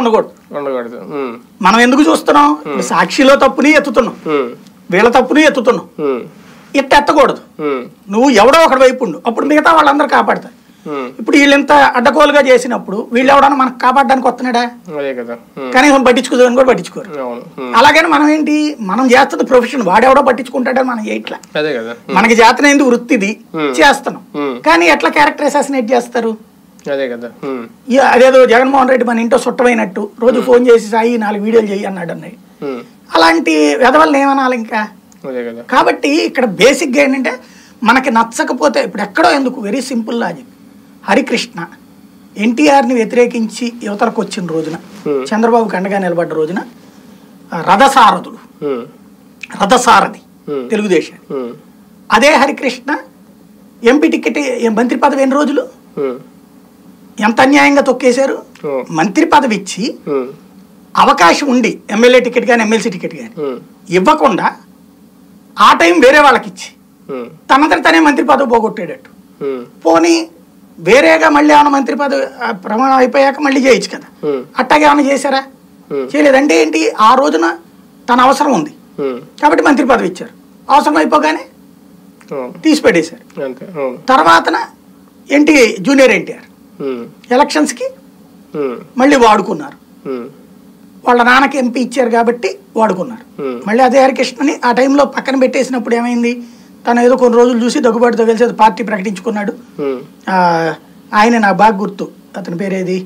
ఉండకూడదు. మనం ఎందుకు చూస్తున్నాం? సాక్షిలో తప్పుని ఎత్తుతున్నాం, వీళ్ళ తప్పుని ఎత్తుతున్నాం. ఎత్త ఎత్తకూడదు. నువ్వు ఎవడో ఒకటి వైపు ఉండు, అప్పుడు మిగతా వాళ్ళందరూ కాపాడతారు. ఇప్పుడు వీళ్ళంత అడ్డకోలుగా చేసినప్పుడు వీళ్ళు ఎవడన్నా మనకు కాపాడడానికి వస్తున్నాడా? కనీసం పట్టించుకోని కూడా పట్టించుకోరు. అలాగని మనం ఏంటి, మనం చేస్తుంది ప్రొఫెషన్, వాడెవడో పట్టించుకుంటాడని మనం ఎట్లా, మనకి జాతన ఏంటి వృత్తిది చేస్తున్నాం. కానీ ఎట్లా క్యారెక్టర్ అసాసినేట్ చేస్తారు? అదేదో జగన్మోహన్ రెడ్డి మన ఇంట్లో చుట్టమైనట్టు రోజు ఫోన్ చేసి సాయి 4 వీడియోలు చేయి అన్నాడు అన్నాడు. అలాంటి వెదవల్ని ఏమనాలి ఇంకా? కాబట్టి ఇక్కడ బేసిక్గా ఏంటంటే మనకి నచ్చకపోతే ఇప్పుడు ఎక్కడో ఎందుకు వెరీ సింపుల్ లాజిక్. హరికృష్ణ ఎన్టీఆర్ని వ్యతిరేకించి యువతలకు వచ్చిన రోజున, చంద్రబాబుకి అండగా నిలబడ్డ రోజున, రథసారథుడు రథసారథి తెలుగుదేశం, అదే హరికృష్ణ ఎంపీ టికెట్ మంత్రి పదవి ఎన్ని రోజులు ఎంత అన్యాయంగా తొక్కేశారు. మంత్రి పదవి ఇచ్చి అవకాశం ఉండి ఎమ్మెల్యే టికెట్ కానీ ఎమ్మెల్సీ టికెట్ కానీ ఇవ్వకుండా ఆ టైం వేరే వాళ్ళకి ఇచ్చి తనంతటి తనే మంత్రి పదవి పోగొట్టేటట్టు. పోనీ వేరేగా మళ్ళీ ఏమైనా మంత్రి పదవి ప్రమాణం అయిపోయాక మళ్ళీ చేయొచ్చు కదా, అట్టాగా ఏమైనా చేశారా? చేయలేదంటే ఏంటి, ఆ రోజున తన అవసరం ఉంది కాబట్టి మంత్రి పదవి ఇచ్చారు, అవసరం అయిపోగానే తీసిపెట్టేశారు. తర్వాతన ఏంటి జూనియర్ ఎన్టీఆర్ ఎలక్షన్స్కి మళ్ళీ వాడుకున్నారు, వాళ్ళ నాన్నకి ఎంపీ ఇచ్చారు కాబట్టి వాడుకున్నారు. మళ్ళీ అదే హరికృష్ణని ఆ టైంలో పక్కన పెట్టేసినప్పుడు ఏమైంది, తను ఏదో కొన్ని రోజులు చూసి దగ్గుబాటుతో కలిసి పార్టీ ప్రకటించుకున్నాడు. ఆయన నాకు బాగా గుర్తు, అతని పేరేది